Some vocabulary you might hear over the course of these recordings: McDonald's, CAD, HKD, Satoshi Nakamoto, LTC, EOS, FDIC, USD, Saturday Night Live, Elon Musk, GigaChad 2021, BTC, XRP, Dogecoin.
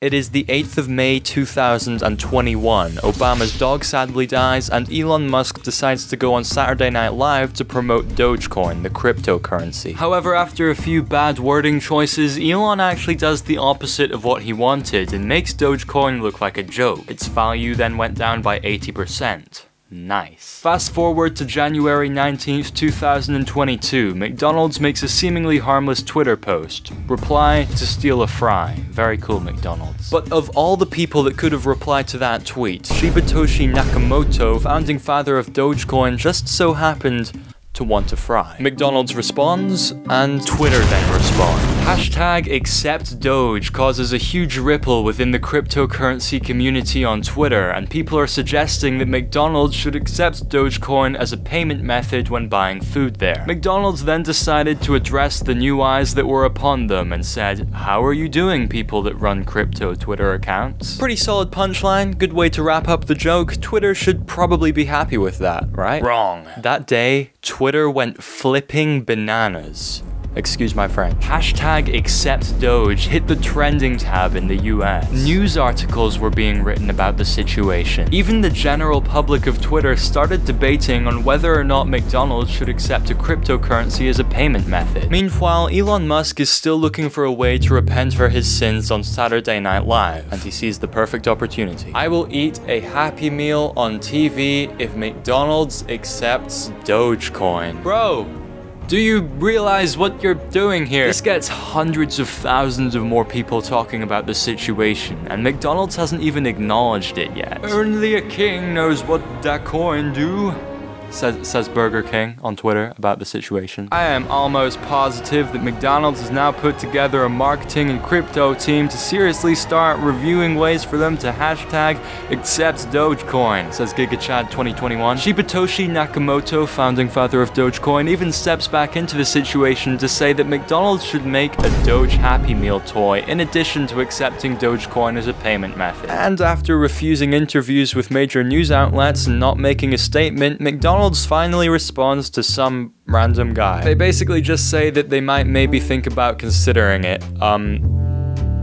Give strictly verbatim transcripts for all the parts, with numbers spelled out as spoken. It is the eighth of May two thousand twenty-one, Obama's dog sadly dies, and Elon Musk decides to go on Saturday Night Live to promote Dogecoin, the cryptocurrency. However, after a few bad wording choices, Elon actually does the opposite of what he wanted and makes Dogecoin look like a joke. Its value then went down by eighty percent. Nice. Fast forward to January nineteenth, two thousand twenty-two, McDonald's makes a seemingly harmless Twitter post. Reply, to steal a fry. Very cool, McDonald's. But of all the people that could have replied to that tweet, Satoshi Nakamoto, founding father of Dogecoin, just so happened to want a fry. McDonald's responds, and Twitter then responds. Hashtag accept Doge causes a huge ripple within the cryptocurrency community on Twitter, and people are suggesting that McDonald's should accept Dogecoin as a payment method when buying food there. McDonald's then decided to address the new eyes that were upon them and said, "How are you doing, people that run crypto Twitter accounts?" Pretty solid punchline, good way to wrap up the joke. Twitter should probably be happy with that, right? Wrong. That day, Twitter Twitter went flipping bananas. Excuse my French. Hashtag accept Doge hit the trending tab in the U S. News articles were being written about the situation. Even the general public of Twitter started debating on whether or not McDonald's should accept a cryptocurrency as a payment method. Meanwhile, Elon Musk is still looking for a way to repent for his sins on Saturday Night Live, and he sees the perfect opportunity. I will eat a Happy Meal on T V if McDonald's accepts Dogecoin. Bro! Do you realize what you're doing here? This gets hundreds of thousands of more people talking about the situation, and McDonald's hasn't even acknowledged it yet. Only a king knows what that coin do, says, says Burger King on Twitter about the situation. I am almost positive that McDonald's has now put together a marketing and crypto team to seriously start reviewing ways for them to hashtag accept Dogecoin, says GigaChad twenty twenty-one. Satoshi Nakamoto, founding father of Dogecoin, even steps back into the situation to say that McDonald's should make a Doge Happy Meal toy in addition to accepting Dogecoin as a payment method. And after refusing interviews with major news outlets and not making a statement, McDonald's McDonald's finally responds to some random guy. They basically just say that they might maybe think about considering it. Um,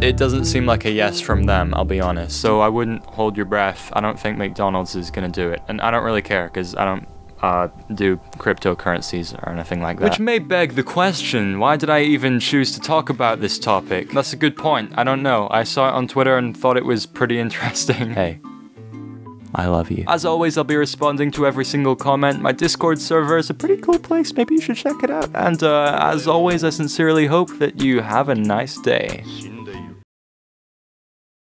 it doesn't seem like a yes from them, I'll be honest. So I wouldn't hold your breath. I don't think McDonald's is gonna do it. And I don't really care, because I don't uh, do cryptocurrencies or anything like that. Which may beg the question, why did I even choose to talk about this topic? That's a good point, I don't know. I saw it on Twitter and thought it was pretty interesting. Hey. I love you. As always, I'll be responding to every single comment. My Discord server is a pretty cool place. Maybe you should check it out. And uh, as always, I sincerely hope that you have a nice day.